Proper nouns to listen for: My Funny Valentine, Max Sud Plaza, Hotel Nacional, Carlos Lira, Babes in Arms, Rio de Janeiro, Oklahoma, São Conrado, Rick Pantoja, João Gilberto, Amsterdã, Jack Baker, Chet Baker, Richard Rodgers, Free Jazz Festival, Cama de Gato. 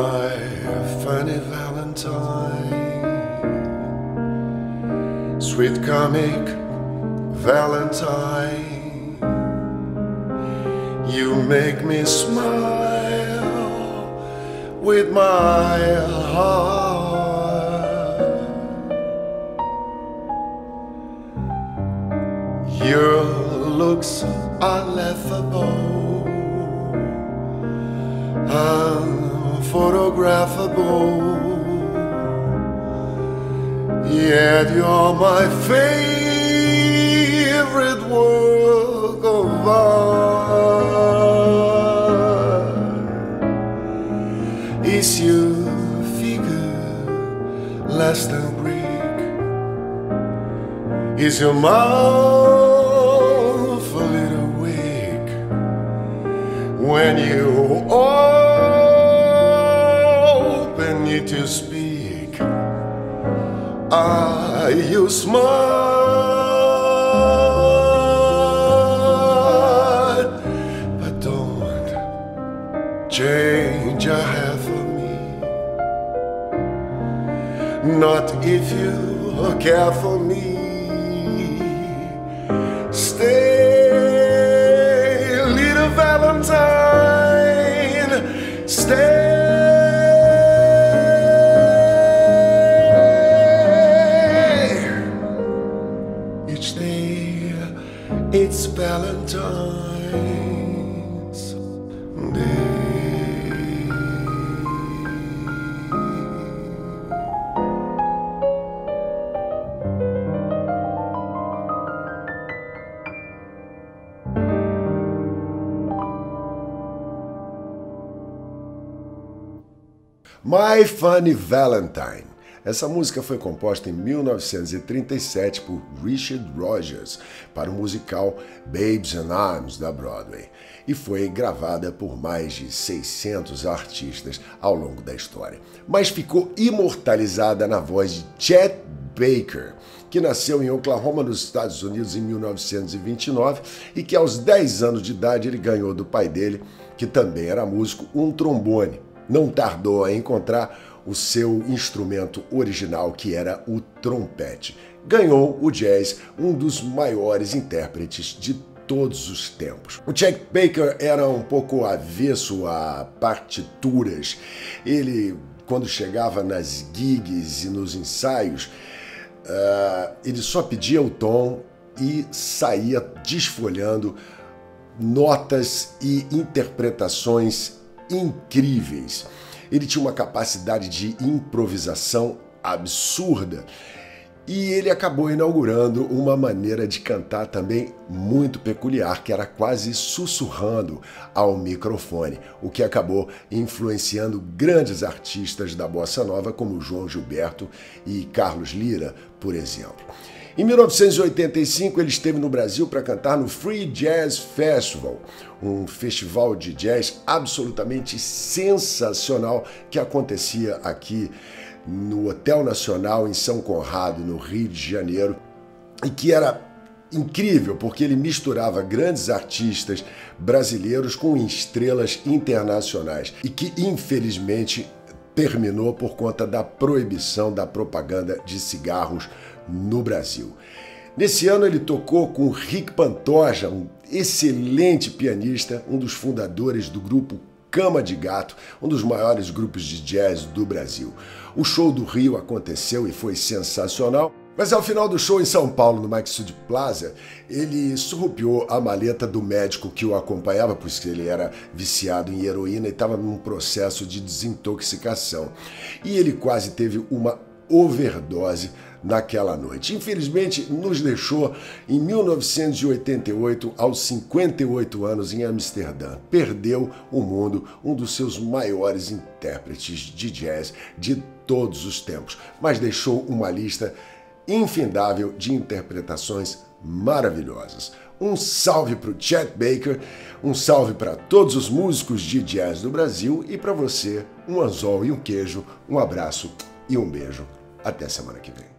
My funny Valentine, sweet comic Valentine, you make me smile with my heart. Your looks are laughable, unphotographable, yet you're my favorite work of art. Is your figure less than Greek? Is your mouth a little weak when you open it to speak? Are you smart? But don't change a hair for me, not if you care for me. Stay, little Valentine, stay. Each day it's Valentine's Day. My Funny Valentine. Essa música foi composta em 1937 por Richard Rodgers para o musical Babes in Arms da Broadway e foi gravada por mais de 600 artistas ao longo da história, mas ficou imortalizada na voz de Chet Baker, que nasceu em Oklahoma, nos Estados Unidos, em 1929 e que aos 10 anos de idade ele ganhou do pai dele, que também era músico, um trombone. Não tardou a encontrar o seu instrumento original, que era o trompete. Ganhou o jazz, um dos maiores intérpretes de todos os tempos. O Jack Baker era um pouco avesso a partituras. Ele, quando chegava nas gigs e nos ensaios, ele só pedia o tom e saía desfolhando notas e interpretações incríveis. Ele tinha uma capacidade de improvisação absurda e ele acabou inaugurando uma maneira de cantar também muito peculiar, que era quase sussurrando ao microfone, o que acabou influenciando grandes artistas da bossa nova como João Gilberto e Carlos Lira, por exemplo. Em 1985, ele esteve no Brasil para cantar no Free Jazz Festival, um festival de jazz absolutamente sensacional que acontecia aqui no Hotel Nacional, em São Conrado, no Rio de Janeiro, e que era incrível porque ele misturava grandes artistas brasileiros com estrelas internacionais e que, infelizmente, terminou por conta da proibição da propaganda de cigarros no Brasil. Nesse ano ele tocou com Rick Pantoja, um excelente pianista, um dos fundadores do grupo Cama de Gato, um dos maiores grupos de jazz do Brasil. O show do Rio aconteceu e foi sensacional, mas ao final do show em São Paulo, no Max Sud Plaza, ele surrupiou a maleta do médico que o acompanhava, pois ele era viciado em heroína e estava num processo de desintoxicação. E ele quase teve uma overdose naquela noite. Infelizmente, nos deixou em 1988, aos 58 anos, em Amsterdã. Perdeu o mundo, um dos seus maiores intérpretes de jazz de todos os tempos, mas deixou uma lista infindável de interpretações maravilhosas. Um salve para o Chet Baker, um salve para todos os músicos de jazz do Brasil e para você, um anzol e um queijo, um abraço e um beijo. Até semana que vem.